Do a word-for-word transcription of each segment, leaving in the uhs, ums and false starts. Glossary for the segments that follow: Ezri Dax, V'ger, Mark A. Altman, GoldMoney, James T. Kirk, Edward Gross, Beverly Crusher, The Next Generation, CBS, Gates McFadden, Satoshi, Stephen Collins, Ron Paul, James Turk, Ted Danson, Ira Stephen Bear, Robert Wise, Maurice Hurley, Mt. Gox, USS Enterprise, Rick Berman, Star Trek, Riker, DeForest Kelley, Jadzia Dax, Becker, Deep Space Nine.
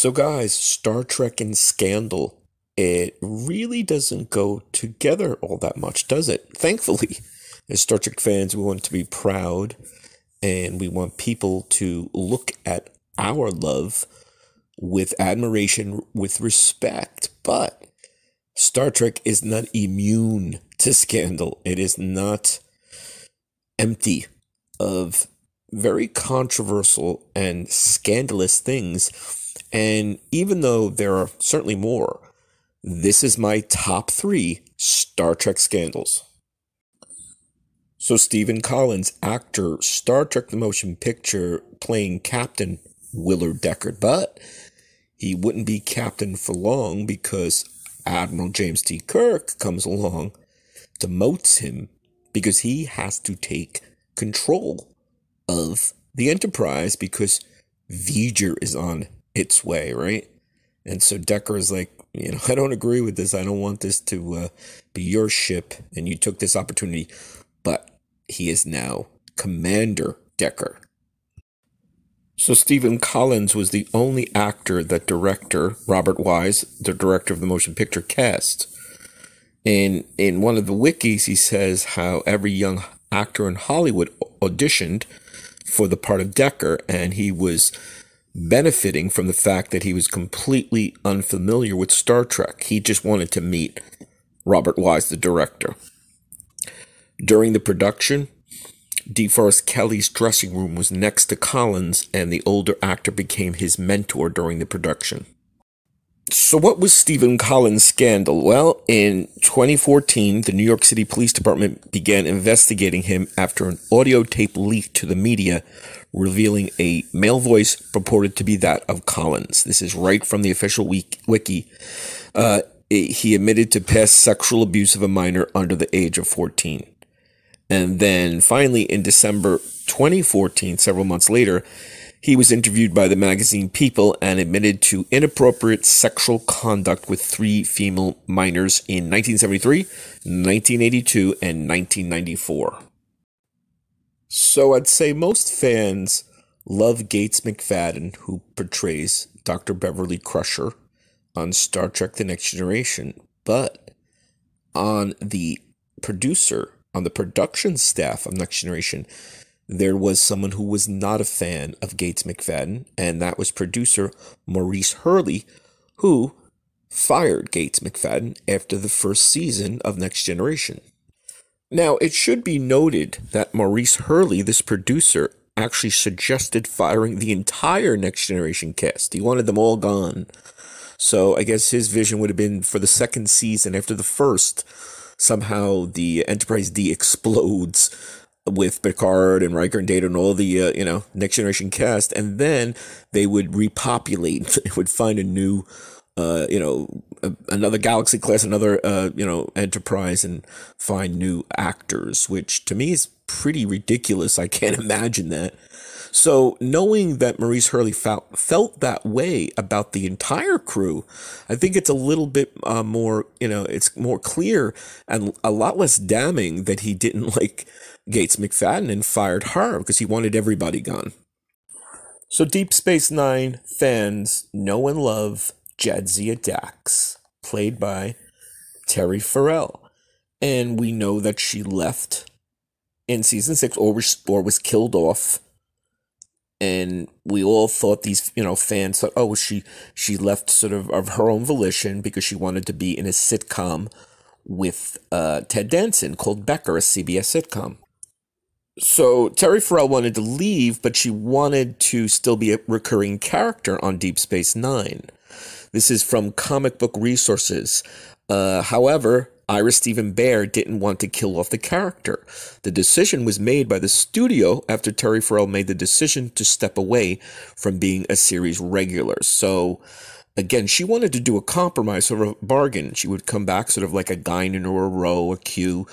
So guys, Star Trek and scandal, it really doesn't go together all that much, does it? Thankfully, as Star Trek fans, we want to be proud and we want people to look at our love with admiration, with respect. But Star Trek is not immune to scandal. It is not empty of very controversial and scandalous things. And even though there are certainly more, this is my top three Star Trek scandals. So Stephen Collins, actor, Star Trek the Motion Picture, playing Captain Willard Deckard. But he wouldn't be captain for long because Admiral James T. Kirk comes along, demotes him, because he has to take control of the Enterprise because V'ger is on its way, right? And so Deckard is like, you know, I don't agree with this. I don't want this to uh, be your ship, and you took this opportunity. But he is now Commander Deckard. So Stephen Collins was the only actor that director, Robert Wise, the director of the motion picture, cast. And in one of the wikis, he says how every young actor in Hollywood auditioned for the part of Deckard, and he was benefiting from the fact that he was completely unfamiliar with Star Trek. He just wanted to meet Robert Wise, the director. During the production, DeForest Kelley's dressing room was next to Collins, and the older actor became his mentor during the production. So what was Stephen Collins' scandal? Well, in twenty fourteen, the New York City Police Department began investigating him after an audio tape leaked to the media, revealing a male voice purported to be that of Collins. This is right from the official wiki. Uh, he admitted to past sexual abuse of a minor under the age of fourteen. And then finally, in December twenty fourteen, several months later, he was interviewed by the magazine People and admitted to inappropriate sexual conduct with three female minors in nineteen seventy-three, nineteen eighty-two, and nineteen ninety-four. So I'd say most fans love Gates McFadden, who portrays Doctor Beverly Crusher on Star Trek The Next Generation, but on the producer on the production staff of Next Generation, there was someone who was not a fan of Gates McFadden, and that was producer Maurice Hurley, who fired Gates McFadden after the first season of Next Generation. Now, it should be noted that Maurice Hurley, this producer, actually suggested firing the entire Next Generation cast. He wanted them all gone. So I guess his vision would have been for the second season after the first, somehow the Enterprise D explodes with Picard and Riker and Data and all the, uh, you know, Next Generation cast. And then they would repopulate. They would find a new, uh, you know, a, another Galaxy class, another, uh, you know, Enterprise, and find new actors, which to me is pretty ridiculous. I can't imagine that. So knowing that Maurice Hurley felt, felt that way about the entire crew, I think it's a little bit uh, more, you know, it's more clear and a lot less damning that he didn't like Gates McFadden and fired her because he wanted everybody gone. So Deep Space Nine fans know and love Jadzia Dax, played by Terry Farrell. And we know that she left in season six or was, or was killed off. And we all thought, these, you know, fans thought, oh, she she left sort of of her own volition because she wanted to be in a sitcom with uh, Ted Danson called Becker, a C B S sitcom. So Terry Farrell wanted to leave, but she wanted to still be a recurring character on Deep Space Nine. This is from comic book resources. Uh, however, Ira Stephen Bear didn't want to kill off the character. The decision was made by the studio after Terry Farrell made the decision to step away from being a series regular. So, again, she wanted to do a compromise, sort of a bargain. She would come back sort of like a Guinan or a Roe, a Q,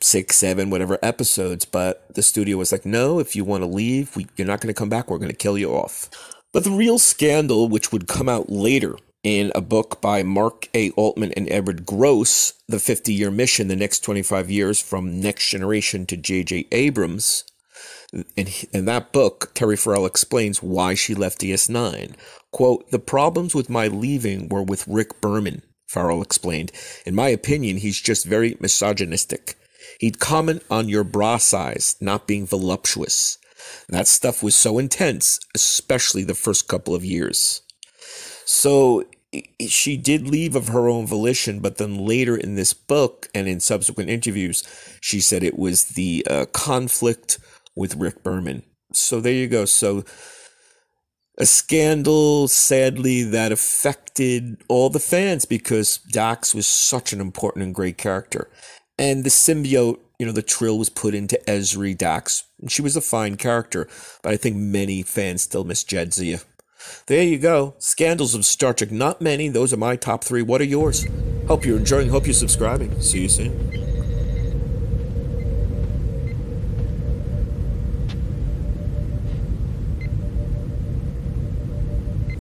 six, seven, whatever episodes. But the studio was like, no, if you want to leave, we, you're not going to come back. We're going to kill you off. But the real scandal, which would come out later, in a book by Mark A. Altman and Edward Gross, The fifty-year Mission, The Next twenty-five Years from Next Generation to J J Abrams, In, in that book, Terry Farrell explains why she left D S nine. Quote, "The problems with my leaving were with Rick Berman," Farrell explained. "In my opinion, he's just very misogynistic. He'd comment on your bra size not being voluptuous. That stuff was so intense, especially the first couple of years." So she did leave of her own volition, but then later in this book and in subsequent interviews, she said it was the uh, conflict with Rick Berman. So there you go. So a scandal, sadly, that affected all the fans because Dax was such an important and great character. And the symbiote, you know, the Trill was put into Ezri Dax, and she was a fine character, but I think many fans still miss Jadzia. There you go. Scandals of Star Trek. Not many. Those are my top three. What are yours? Hope you're enjoying. Hope you're subscribing. See you soon.